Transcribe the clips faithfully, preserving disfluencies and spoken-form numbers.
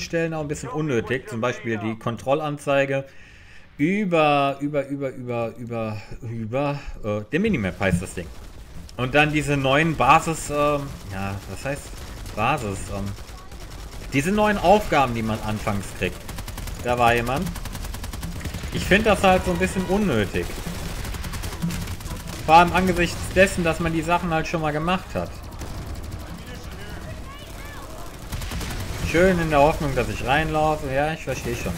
Stellen auch ein bisschen unnötig. Zum Beispiel die Kontrollanzeige über, über, über, über, über, über äh, der Minimap heißt das Ding. Und dann diese neuen Basis, ähm, ja, was heißt Basis? Ähm, diese neuen Aufgaben, die man anfangs kriegt. Da war jemand. Ich finde das halt so ein bisschen unnötig. Vor allem angesichts dessen, dass man die Sachen halt schon mal gemacht hat. Schön in der Hoffnung, dass ich reinlaufe. Ja, ich verstehe schon.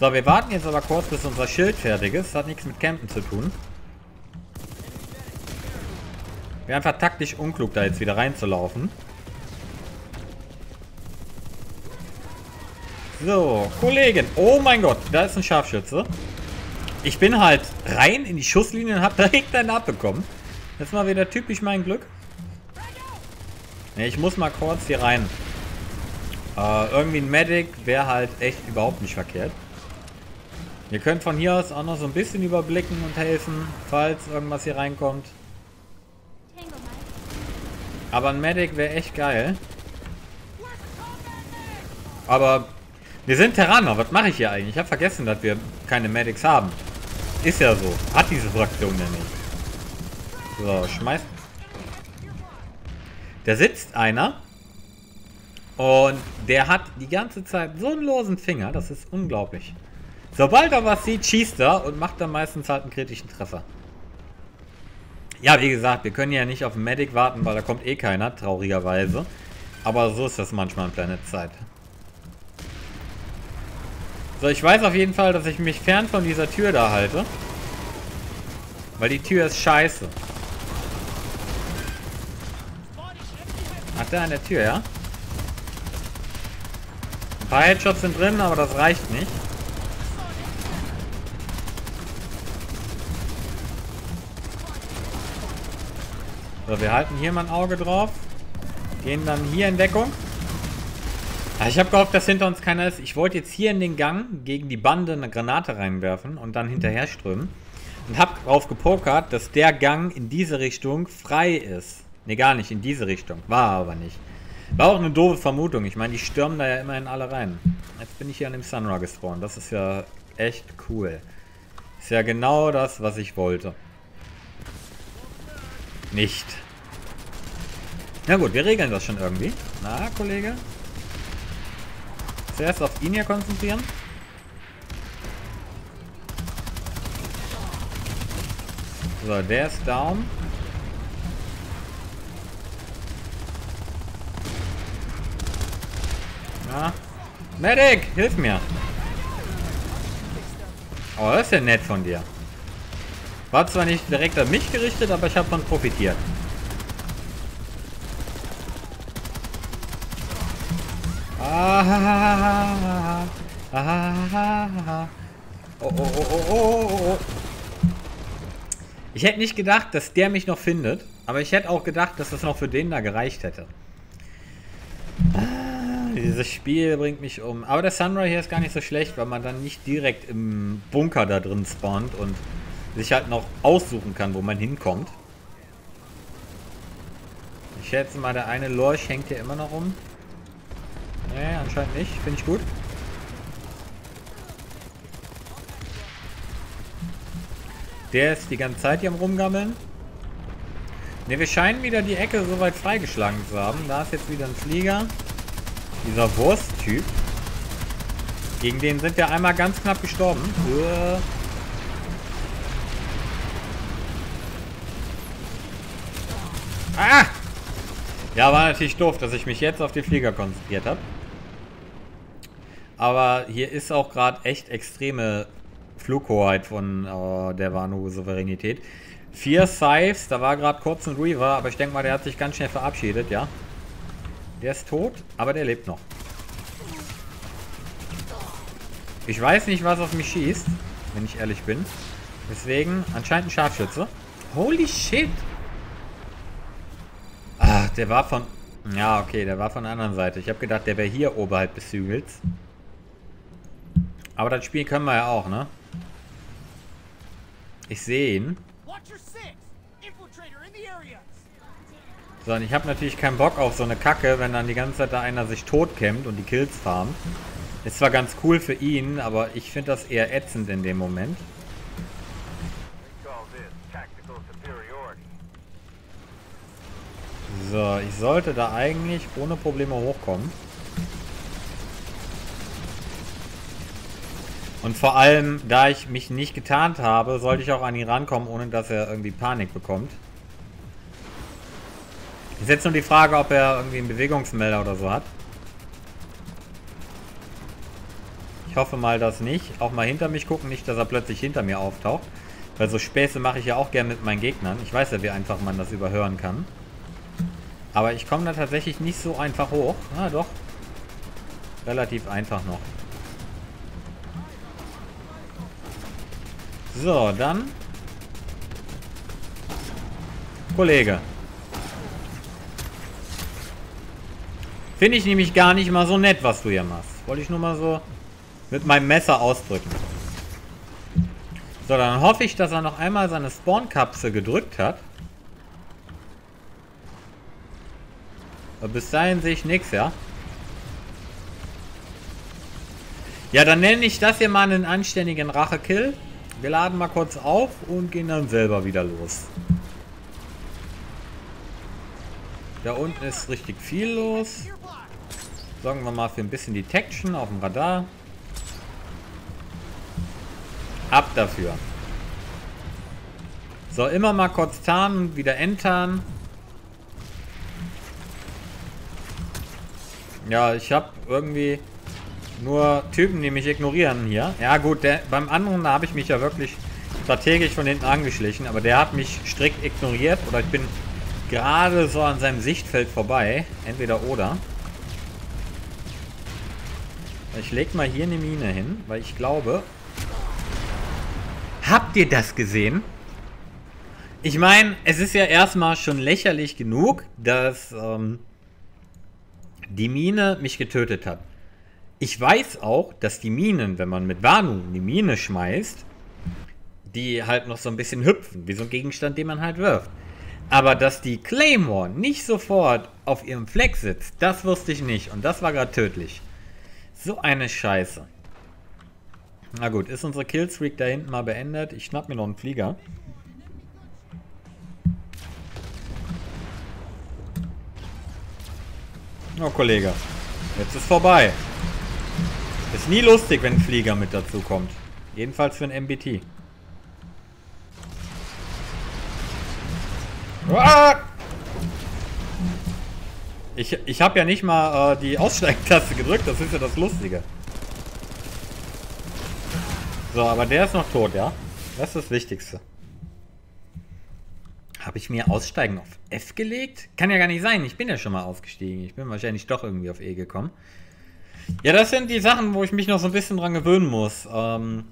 So, wir warten jetzt aber kurz, bis unser Schild fertig ist. Das hat nichts mit Campen zu tun. Wäre einfach taktisch unklug, da jetzt wieder reinzulaufen. So, Kollegen. Oh mein Gott, da ist ein Scharfschütze. Ich bin halt rein in die Schusslinie und habe direkt einen abbekommen. Das war wieder typisch mein Glück. Ne, ich muss mal kurz hier rein. Äh, irgendwie ein Medic wäre halt echt überhaupt nicht verkehrt. Ihr könnt von hier aus auch noch so ein bisschen überblicken und helfen, falls irgendwas hier reinkommt. Aber ein Medic wäre echt geil. Aber wir sind Terraner. Was mache ich hier eigentlich? Ich habe vergessen, dass wir keine Medics haben. Ist ja so. Hat diese Fraktion ja nicht. So, schmeißt. Da sitzt einer. Und der hat die ganze Zeit so einen losen Finger. Das ist unglaublich. Sobald er was sieht, schießt er und macht dann meistens halt einen kritischen Treffer. Ja, wie gesagt, wir können ja nicht auf den Medic warten, weil da kommt eh keiner, traurigerweise. Aber so ist das manchmal in Planet Zeit. So, ich weiß auf jeden Fall, dass ich mich fern von dieser Tür da halte. Weil die Tür ist scheiße. Ach, da an der Tür, ja? Ein paar Headshots sind drin, aber das reicht nicht. So, wir halten hier mal ein Auge drauf. Gehen dann hier in Deckung. Also ich habe gehofft, dass hinter uns keiner ist. Ich wollte jetzt hier in den Gang gegen die Bande eine Granate reinwerfen und dann hinterher strömen. Und habe drauf gepokert, dass der Gang in diese Richtung frei ist. Ne, gar nicht in diese Richtung. War aber nicht. War auch eine doofe Vermutung. Ich meine, die stürmen da ja immerhin alle rein. Jetzt bin ich hier an dem Sunra gespawnt. Das ist ja echt cool. Ist ja genau das, was ich wollte. Nicht. Na gut, wir regeln das schon irgendwie. Na, Kollege. Zuerst auf ihn hier konzentrieren. So, der ist down. Na. Medic, hilf mir. Oh, das ist ja nett von dir. War zwar nicht direkt an mich gerichtet, aber ich habe davon profitiert. Ah, ah, ah, oh, oh, oh, oh, oh, oh. Ich hätte nicht gedacht, dass der mich noch findet, aber ich hätte auch gedacht, dass das noch für den da gereicht hätte. Ah, dieses Spiel bringt mich um. Aber der Sunra hier ist gar nicht so schlecht, weil man dann nicht direkt im Bunker da drin spawnt und sich halt noch aussuchen kann, wo man hinkommt. Ich schätze mal, der eine Lorch hängt hier immer noch rum. Nee, anscheinend nicht. Finde ich gut. Der ist die ganze Zeit hier am Rumgammeln. Ne, wir scheinen wieder die Ecke so weit freigeschlagen zu haben. Da ist jetzt wieder ein Flieger. Dieser Wursttyp. Gegen den sind wir einmal ganz knapp gestorben. Uah. Ah! Ja, war natürlich doof, dass ich mich jetzt auf die Flieger konzentriert habe. Aber hier ist auch gerade echt extreme Flughoheit von äh, der Vanu-Souveränität. Vier Scythes, da war gerade kurz ein Reaver, aber ich denke mal, der hat sich ganz schnell verabschiedet, ja. Der ist tot, aber der lebt noch. Ich weiß nicht, was auf mich schießt, wenn ich ehrlich bin. Deswegen anscheinend ein Scharfschütze. Holy shit! Ach, der war von... Ja, okay, der war von der anderen Seite. Ich habe gedacht, der wäre hier oberhalb des Hügels. Aber das Spiel können wir ja auch, ne? Ich sehe ihn. Sondern ich habe natürlich keinen Bock auf so eine Kacke, wenn dann die ganze Zeit da einer sich totkämmt und die Kills farmt. Ist zwar ganz cool für ihn, aber ich finde das eher ätzend in dem Moment. So, ich sollte da eigentlich ohne Probleme hochkommen. Und vor allem, da ich mich nicht getarnt habe, sollte ich auch an ihn rankommen, ohne dass er irgendwie Panik bekommt. Ist jetzt nur die Frage, ob er irgendwie einen Bewegungsmelder oder so hat. Ich hoffe mal, dass nicht. Auch mal hinter mich gucken, nicht, dass er plötzlich hinter mir auftaucht. Weil so Späße mache ich ja auch gerne mit meinen Gegnern. Ich weiß ja, wie einfach man das überhören kann. Aber ich komme da tatsächlich nicht so einfach hoch. Ah, doch. Relativ einfach noch. So, dann. Kollege. Finde ich nämlich gar nicht mal so nett, was du hier machst. Wollte ich nur mal so mit meinem Messer ausdrücken. So, dann hoffe ich, dass er noch einmal seine Spawn-Kapsel gedrückt hat. Aber bis dahin sehe ich nichts, ja? Ja, dann nenne ich das hier mal einen anständigen Rache-Kill. Wir laden mal kurz auf und gehen dann selber wieder los. Da unten ist richtig viel los. Sorgen wir mal für ein bisschen Detection auf dem Radar. Ab dafür. So, immer mal kurz tarnen und wieder enttarnen. Ja, ich habe irgendwie nur Typen, die mich ignorieren hier. Ja gut, der, beim anderen da habe ich mich ja wirklich strategisch von hinten angeschlichen, aber der hat mich strikt ignoriert oder ich bin gerade so an seinem Sichtfeld vorbei. Entweder oder. Ich lege mal hier eine Mine hin, weil ich glaube... Habt ihr das gesehen? Ich meine, es ist ja erstmal schon lächerlich genug, dass... Ähm, die Mine mich getötet hat. Ich weiß auch, dass die Minen, wenn man mit Vanu die Mine schmeißt, die halt noch so ein bisschen hüpfen, wie so ein Gegenstand, den man halt wirft. Aber dass die Claymore nicht sofort auf ihrem Fleck sitzt, das wusste ich nicht. Und das war gerade tödlich. So eine Scheiße. Na gut, ist unsere Killstreak da hinten mal beendet. Ich schnapp mir noch einen Flieger. Oh, Kollege. Jetzt ist vorbei. Ist nie lustig, wenn ein Flieger mit dazu kommt. Jedenfalls für ein M B T. Ich, ich habe ja nicht mal äh, die Aussteigtaste gedrückt. Das ist ja das Lustige. So, aber der ist noch tot, ja? Das ist das Wichtigste. Habe ich mir Aussteigen auf F gelegt? Kann ja gar nicht sein. Ich bin ja schon mal ausgestiegen. Ich bin wahrscheinlich doch irgendwie auf E gekommen. Ja, das sind die Sachen, wo ich mich noch so ein bisschen dran gewöhnen muss. Ähm,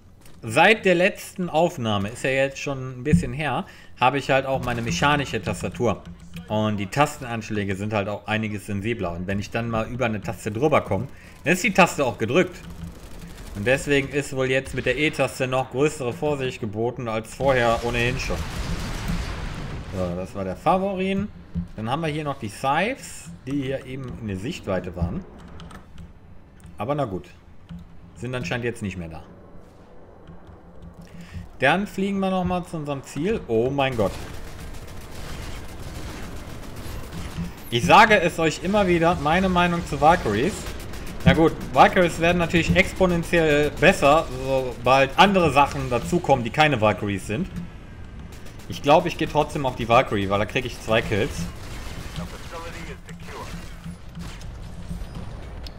seit der letzten Aufnahme, ist ja jetzt schon ein bisschen her, habe ich halt auch meine mechanische Tastatur. Und die Tastenanschläge sind halt auch einiges sensibler. Und wenn ich dann mal über eine Taste drüber komme, dann ist die Taste auch gedrückt. Und deswegen ist wohl jetzt mit der E-Taste noch größere Vorsicht geboten als vorher ohnehin schon. So, das war der Favorin. Dann haben wir hier noch die Scythes, die hier eben in der Sichtweite waren. Aber na gut. Sind anscheinend jetzt nicht mehr da. Dann fliegen wir nochmal zu unserem Ziel. Oh mein Gott. Ich sage es euch immer wieder, meine Meinung zu Valkyries. Na gut, Valkyries werden natürlich exponentiell besser, sobald andere Sachen dazukommen, die keine Valkyries sind. Ich glaube, ich gehe trotzdem auf die Valkyrie, weil da kriege ich zwei Kills.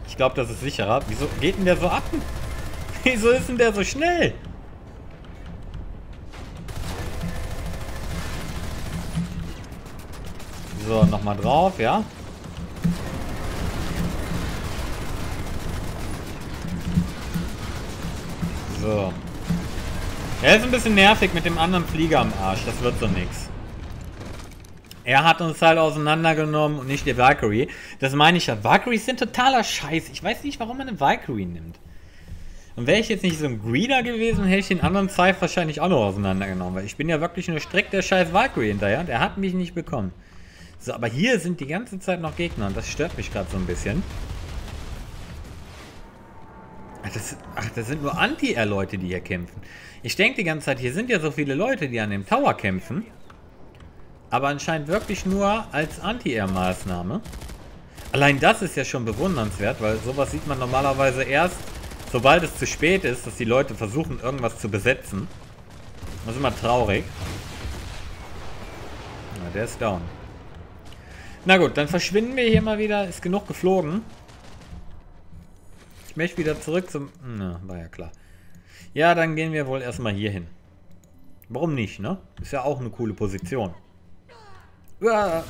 Ich glaube, das ist sicherer. Wieso geht denn der so ab? Wieso ist denn der so schnell? So, nochmal drauf, ja. So. Er ist ein bisschen nervig mit dem anderen Flieger am Arsch. Das wird so nix. Er hat uns halt auseinandergenommen und nicht die Valkyrie. Das meine ich ja. Valkyries sind totaler Scheiß. Ich weiß nicht, warum man eine Valkyrie nimmt. Und wäre ich jetzt nicht so ein Greeder gewesen, hätte ich den anderen Scythe wahrscheinlich auch noch auseinandergenommen. Weil ich bin ja wirklich nur strikt der scheiß Valkyrie hinterher. Der hat mich nicht bekommen. So, aber hier sind die ganze Zeit noch Gegner und das stört mich gerade so ein bisschen. Ach das, ach, das sind nur Anti-Air-Leute, die hier kämpfen. Ich denke die ganze Zeit, hier sind ja so viele Leute, die an dem Tower kämpfen. Aber anscheinend wirklich nur als Anti-Air-Maßnahme. Allein das ist ja schon bewundernswert, weil sowas sieht man normalerweise erst, sobald es zu spät ist, dass die Leute versuchen, irgendwas zu besetzen. Das ist immer traurig. Na, der ist down. Na gut, dann verschwinden wir hier mal wieder. Ist genug geflogen. Ich möchte wieder zurück zum... Na, war ja klar. Ja, dann gehen wir wohl erstmal hier hin. Warum nicht, ne? Ist ja auch eine coole Position. Uah,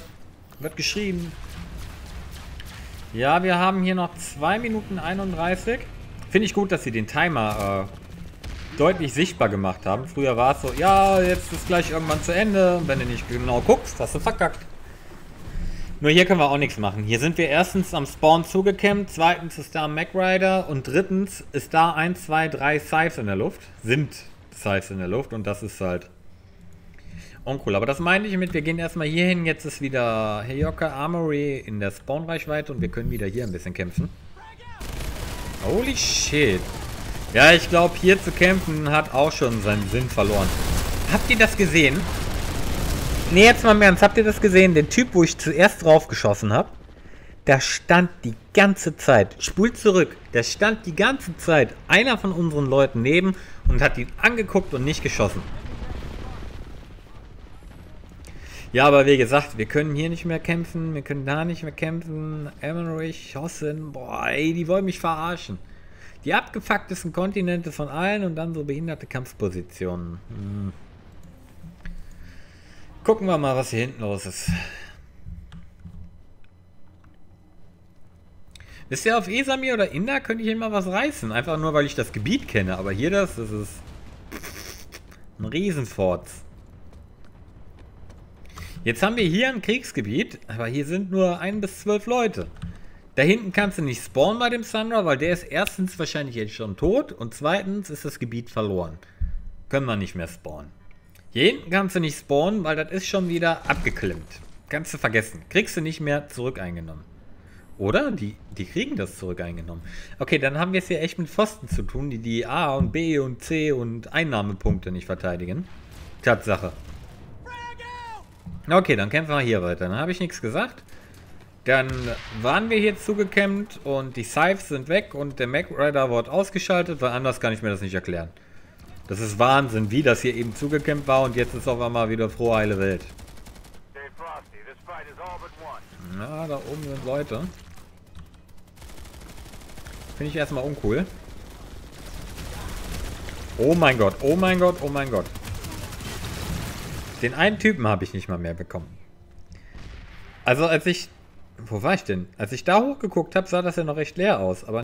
wird geschrieben. Ja, wir haben hier noch zwei Minuten einunddreißig. Finde ich gut, dass sie den Timer äh, deutlich sichtbar gemacht haben. Früher war es so, ja, jetzt ist gleich irgendwann zu Ende. Wenn du nicht genau guckst, hast du verkackt. Nur hier können wir auch nichts machen. Hier sind wir erstens am Spawn zugekämmt, zweitens ist da ein Magrider und drittens ist da ein, zwei, drei Scythe in der Luft. Sind Scythe in der Luft und das ist halt uncool. Aber das meine ich mit, wir gehen erstmal hier hin. Jetzt ist wieder Heyoka Armory in der Spawn-Reichweite und wir können wieder hier ein bisschen kämpfen. Holy shit. Ja, ich glaube, hier zu kämpfen hat auch schon seinen Sinn verloren. Habt ihr das gesehen? Ne, jetzt mal im Ernst. Habt ihr das gesehen? Den Typ, wo ich zuerst drauf geschossen habe, der stand die ganze Zeit, spult zurück, der stand die ganze Zeit einer von unseren Leuten neben und hat ihn angeguckt und nicht geschossen. Ja, aber wie gesagt, wir können hier nicht mehr kämpfen, wir können da nicht mehr kämpfen. Emmerich, Hossen, boah, ey, die wollen mich verarschen. Die abgefucktesten Kontinente von allen und dann so behinderte Kampfpositionen. Hm. Gucken wir mal, was hier hinten los ist. Wisst ihr, auf Esamir oder Inda könnte ich immer was reißen. Einfach nur, weil ich das Gebiet kenne. Aber hier das, das ist ein Riesenforts. Jetzt haben wir hier ein Kriegsgebiet, aber hier sind nur ein bis zwölf Leute. Da hinten kannst du nicht spawnen bei dem Sandra, weil der ist erstens wahrscheinlich jetzt schon tot und zweitens ist das Gebiet verloren. Können wir nicht mehr spawnen. Hier hinten kannst du nicht spawnen, weil das ist schon wieder abgeklemmt. Kannst du vergessen. Kriegst du nicht mehr zurück eingenommen. Oder? Die, die kriegen das zurück eingenommen. Okay, dann haben wir es hier echt mit Pfosten zu tun, die die A und B und C und Einnahmepunkte nicht verteidigen. Tatsache. Okay, dann kämpfen wir hier weiter. Dann habe ich nichts gesagt. Dann waren wir hier zugekämmt und die Scythes sind weg und der Magrider wurde ausgeschaltet, weil anders kann ich mir das nicht erklären. Das ist Wahnsinn, wie das hier eben zugekämmt war und jetzt ist auf einmal wieder frohe, heile Welt. Na, da oben sind Leute. Finde ich erstmal uncool. Oh mein Gott, oh mein Gott, oh mein Gott. Den einen Typen habe ich nicht mal mehr bekommen. Also als ich... Wo war ich denn? Als ich da hochgeguckt habe, sah das ja noch recht leer aus, aber...